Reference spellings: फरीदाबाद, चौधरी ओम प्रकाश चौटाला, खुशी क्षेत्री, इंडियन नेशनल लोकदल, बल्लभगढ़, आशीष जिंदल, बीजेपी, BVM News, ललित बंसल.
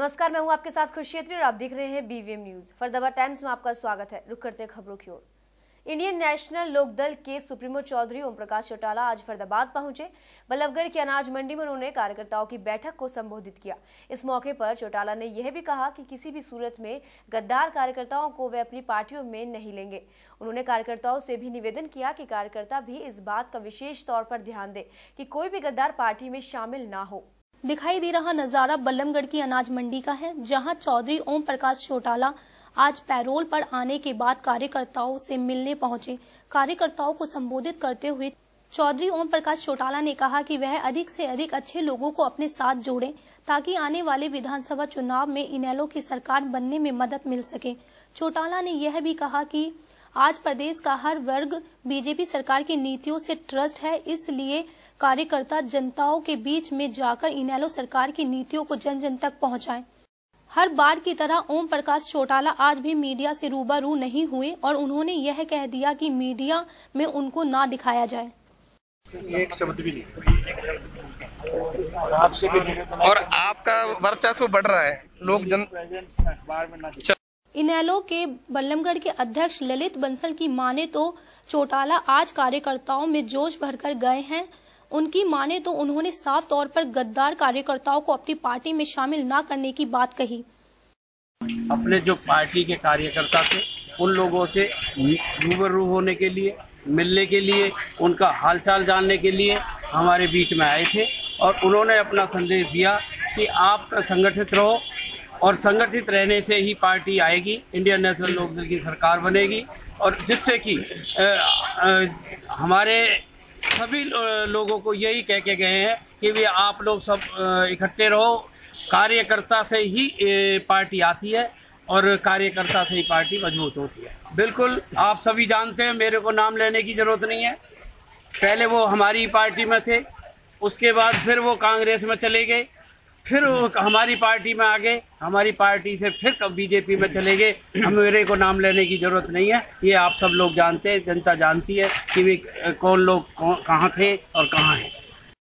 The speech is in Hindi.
नमस्कार, मैं हूं आपके साथ खुशी क्षेत्री और आप देख रहे हैं BVM न्यूज। फरदाबाद टाइम्स में आपका स्वागत है। रुक करते हैं खबरों की ओर। इंडियन नेशनल लोकदल के सुप्रीमो चौधरी ओम प्रकाश चौटाला आज फरीदाबाद पहुंचे। बल्लभगढ़ की अनाज मंडी में उन्होंने कार्यकर्ताओं की बैठक को संबोधित किया। इस मौके पर चौटाला ने यह भी कहा कि किसी भी सूरत में गद्दार कार्यकर्ताओं को वे अपनी पार्टियों में नहीं लेंगे। उन्होंने कार्यकर्ताओं से भी निवेदन किया कि कार्यकर्ता भी इस बात का विशेष तौर पर ध्यान दें कि कोई भी गद्दार पार्टी में शामिल ना हो। दिखाई दे रहा नजारा बल्लभगढ़ की अनाज मंडी का है, जहां चौधरी ओम प्रकाश चौटाला आज पैरोल पर आने के बाद कार्यकर्ताओं से मिलने पहुंचे। कार्यकर्ताओं को संबोधित करते हुए चौधरी ओम प्रकाश चौटाला ने कहा कि वह अधिक से अधिक अच्छे लोगों को अपने साथ जोड़ें ताकि आने वाले विधानसभा चुनाव में इनेलो की सरकार बनने में मदद मिल सके। चौटाला ने यह भी कहा कि आज प्रदेश का हर वर्ग बीजेपी सरकार की नीतियों से त्रस्त है, इसलिए कार्यकर्ता जनताओं के बीच में जाकर इनेलो सरकार की नीतियों को जन जन तक पहुँचाए। हर बार की तरह ओम प्रकाश चौटाला आज भी मीडिया से रूबरू नहीं हुए और उन्होंने यह कह दिया कि मीडिया में उनको ना दिखाया जाए। एक शब्द भी नहीं। और आपका वर्चस्व बढ़ रहा है। लोग इनेलो के बल्लभगढ़ के अध्यक्ष ललित बंसल की माने तो चौटाला आज कार्यकर्ताओं में जोश भरकर गए हैं। उनकी माने तो उन्होंने साफ तौर पर गद्दार कार्यकर्ताओं को अपनी पार्टी में शामिल ना करने की बात कही। अपने जो पार्टी के कार्यकर्ता थे उन लोगों से रूबरू होने के लिए, मिलने के लिए, उनका हालचाल जानने के लिए हमारे बीच में आए थे और उन्होंने अपना संदेश दिया कि आप संगठित रहो और संगठित रहने से ही पार्टी आएगी, इंडियन नेशनल लोकदल की सरकार बनेगी और जिससे कि हमारे सभी लोगों को यही कह के गए हैं कि भी आप लोग सब इकट्ठे रहो। कार्यकर्ता से ही पार्टी आती है और कार्यकर्ता से ही पार्टी मजबूत होती है। बिल्कुल आप सभी जानते हैं, मेरे को नाम लेने की जरूरत नहीं है। पहले वो हमारी पार्टी में थे, उसके बाद फिर वो कांग्रेस में चले गए, फिर हमारी पार्टी में आ गए, हमारी पार्टी से फिर बीजेपी में चले गए। हम मेरे को नाम लेने की जरूरत नहीं है। ये आप सब लोग जानते हैं, जनता जानती है कि कौन लोग कहाँ थे और कहाँ हैं।